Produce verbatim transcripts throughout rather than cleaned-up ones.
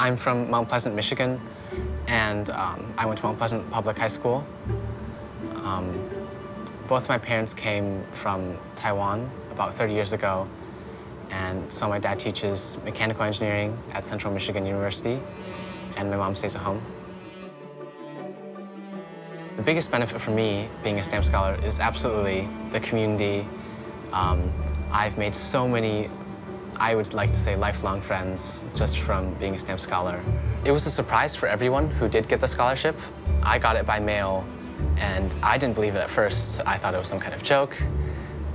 I'm from Mount Pleasant, Michigan, and um, I went to Mount Pleasant Public High School. Um, both my parents came from Taiwan about thirty years ago, and so my dad teaches mechanical engineering at Central Michigan University, and my mom stays at home. The biggest benefit for me being a Stamps Scholar is absolutely the community. Um, I've made so many, I would like to say, lifelong friends just from being a Stamps Scholar. It was a surprise for everyone who did get the scholarship. I got it by mail, and I didn't believe it at first. I thought it was some kind of joke,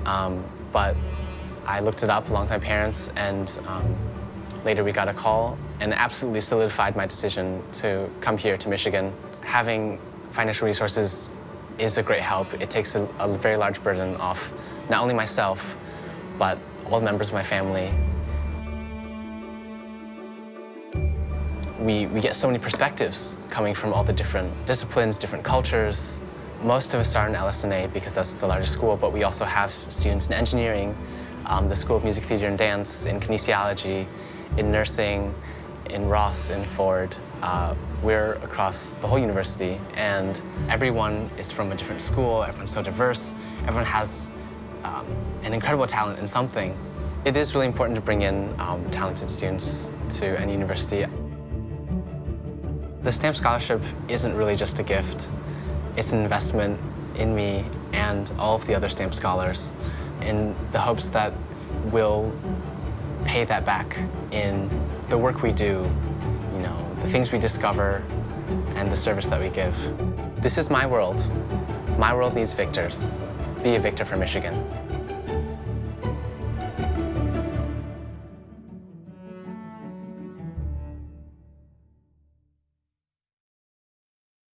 um, but I looked it up along with my parents, and um, later we got a call, and it absolutely solidified my decision to come here to Michigan. Having financial resources is a great help. It takes a, a very large burden off not only myself, but all the members of my family. We, we get so many perspectives coming from all the different disciplines, different cultures. Most of us are in L S and A because that's the largest school, but we also have students in engineering, um, the School of Music, Theatre and Dance, in kinesiology, in nursing, in Ross, in Ford. Uh, we're across the whole university, and everyone is from a different school. Everyone's so diverse. Everyone has um, an incredible talent in something. It is really important to bring in um, talented students to any university. The Stamps Scholarship isn't really just a gift. It's an investment in me and all of the other Stamps Scholars in the hopes that we'll pay that back in the work we do, you know, the things we discover, and the service that we give. This is my world. My world needs victors. Be a victor for Michigan.